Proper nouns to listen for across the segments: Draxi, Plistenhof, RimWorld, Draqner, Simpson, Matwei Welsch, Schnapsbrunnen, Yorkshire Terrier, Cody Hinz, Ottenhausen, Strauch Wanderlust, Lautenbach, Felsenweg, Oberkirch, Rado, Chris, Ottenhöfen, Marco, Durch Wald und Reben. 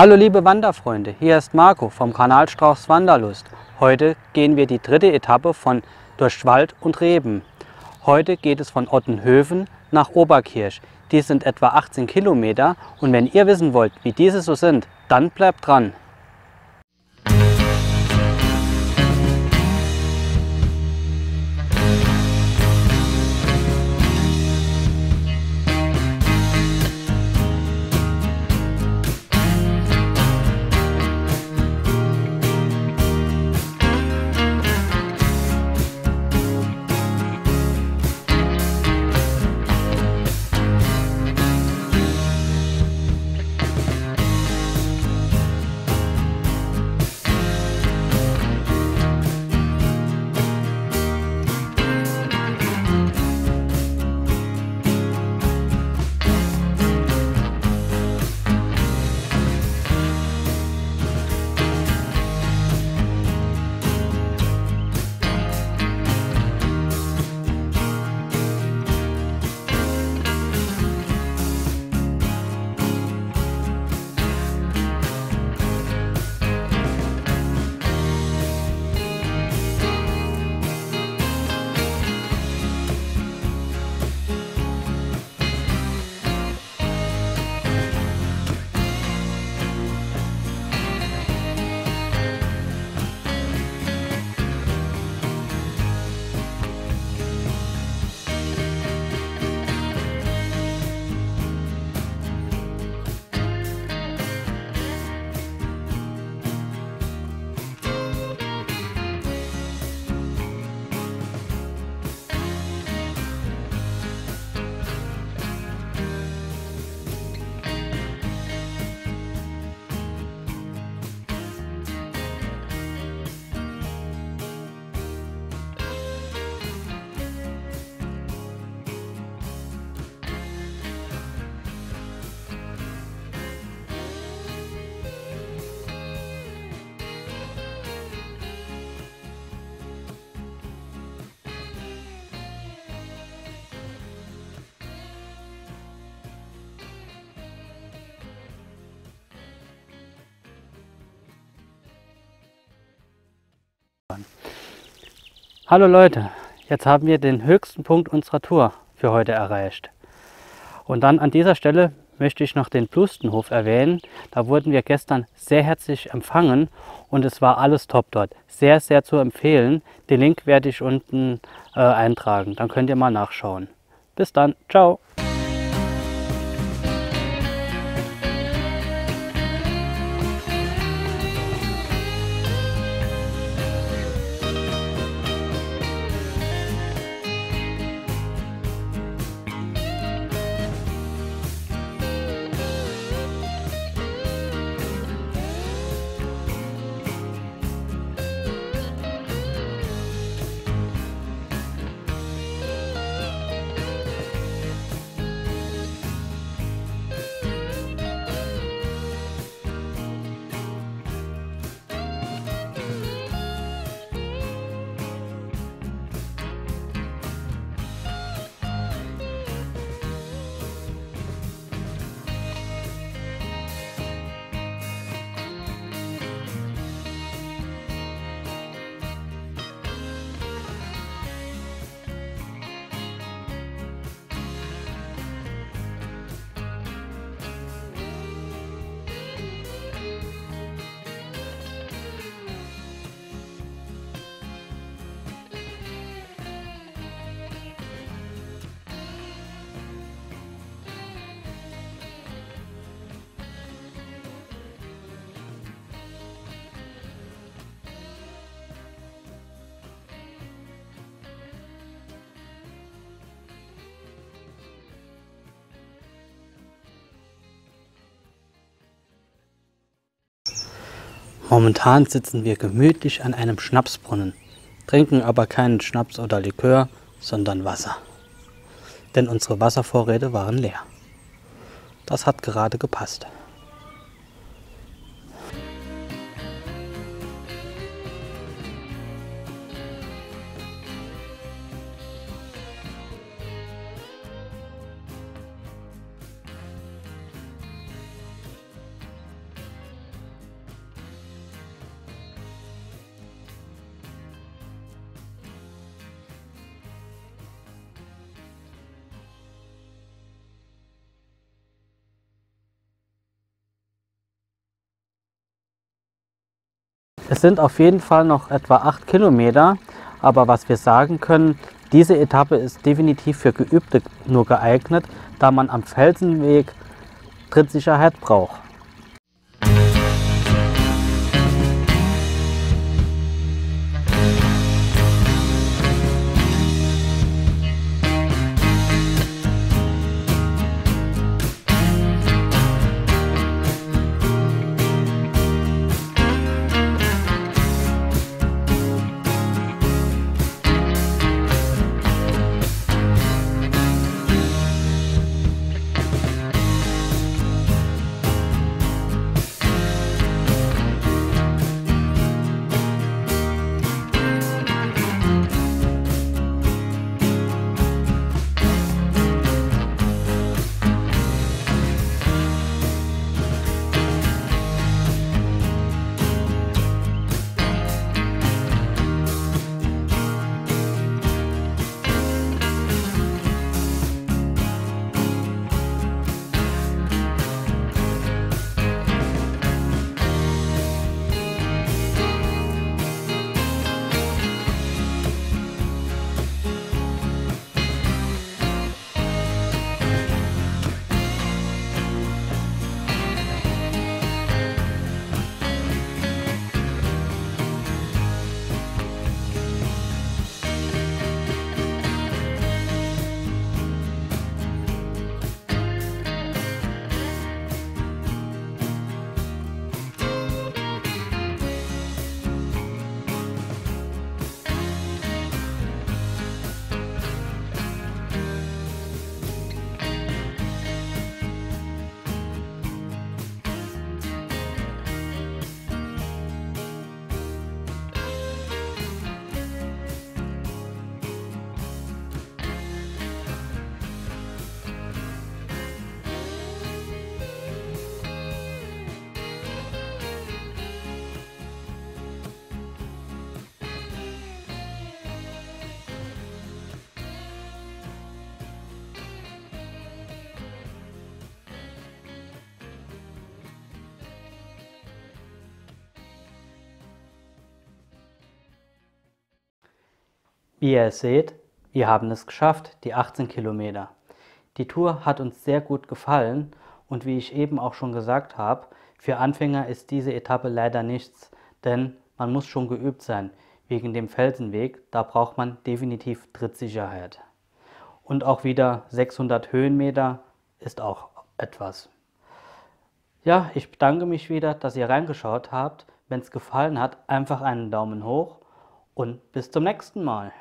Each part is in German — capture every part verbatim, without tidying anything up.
Hallo liebe Wanderfreunde, hier ist Marco vom Kanal Strauchs Wanderlust. Heute gehen wir die dritte Etappe von Durch Wald und Reben. Heute geht es von Ottenhöfen nach Oberkirch. Dies sind etwa achtzehn Kilometer und wenn ihr wissen wollt, wie diese so sind, dann bleibt dran. Hallo Leute, jetzt haben wir den höchsten Punkt unserer Tour für heute erreicht. Und dann an dieser Stelle möchte ich noch den Plistenhof erwähnen. Da wurden wir gestern sehr herzlich empfangen und es war alles top dort. Sehr, sehr zu empfehlen. Den Link werde ich unten äh, eintragen, dann könnt ihr mal nachschauen. Bis dann, ciao! Momentan sitzen wir gemütlich an einem Schnapsbrunnen, trinken aber keinen Schnaps oder Likör, sondern Wasser. Denn unsere Wasservorräte waren leer. Das hat gerade gepasst. Es sind auf jeden Fall noch etwa acht Kilometer, aber was wir sagen können, diese Etappe ist definitiv für Geübte nur geeignet, da man am Felsenweg Trittsicherheit braucht. Wie ihr es seht, wir haben es geschafft, die achtzehn Kilometer. Die Tour hat uns sehr gut gefallen und wie ich eben auch schon gesagt habe, für Anfänger ist diese Etappe leider nichts, denn man muss schon geübt sein. Wegen dem Felsenweg, da braucht man definitiv Trittsicherheit. Und auch wieder sechshundert Höhenmeter ist auch etwas. Ja, ich bedanke mich wieder, dass ihr reingeschaut habt. Wenn es gefallen hat, einfach einen Daumen hoch und bis zum nächsten Mal.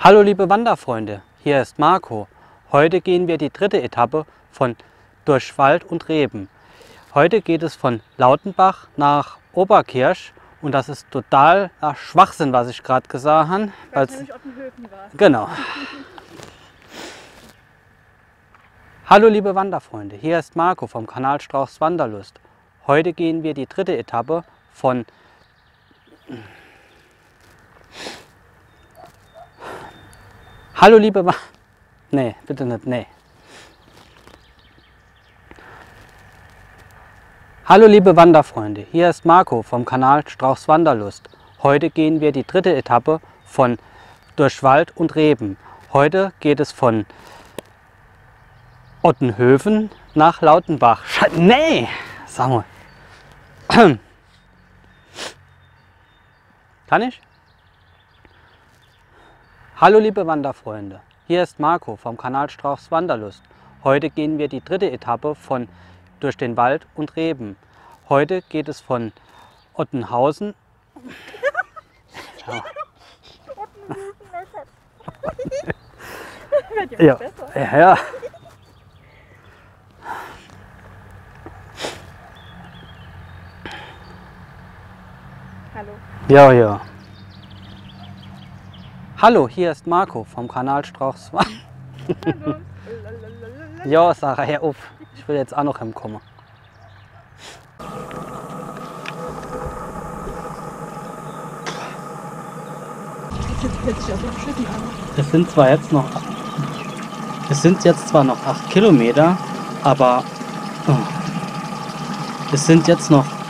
Hallo liebe Wanderfreunde, hier ist Marco. Heute gehen wir die dritte Etappe von Durch Wald und Reben. Heute geht es von Lautenbach nach Oberkirch und das ist total ach, Schwachsinn, was ich gerade gesagt habe. Weil es nämlich Ottenhöfen war. Genau. Hallo liebe Wanderfreunde, hier ist Marco vom Kanal Strauchs Wanderlust. Heute gehen wir die dritte Etappe von Hallo liebe Wa... Nee, bitte nicht, nee. Hallo liebe Wanderfreunde, hier ist Marco vom Kanal Strauchs Wanderlust. Heute gehen wir die dritte Etappe von Durch Wald und Reben. Heute geht es von Ottenhöfen nach Lautenbach. Sche- nee, sag mal. Kann ich? Hallo liebe Wanderfreunde, hier ist Marco vom Kanal Strauchs Wanderlust. Heute gehen wir die dritte Etappe von Durch den Wald und Reben. Heute geht es von Ottenhausen. Ja. Ja. Ja, ja. Hallo. Ja, ja. Hallo, hier ist Marco vom Kanal Strauchs. Hallo. Ja, Sarah, hör auf. Ich will jetzt auch noch heimkommen. Es sind zwar jetzt noch, es sind jetzt zwar noch acht Kilometer, aber oh, es sind jetzt noch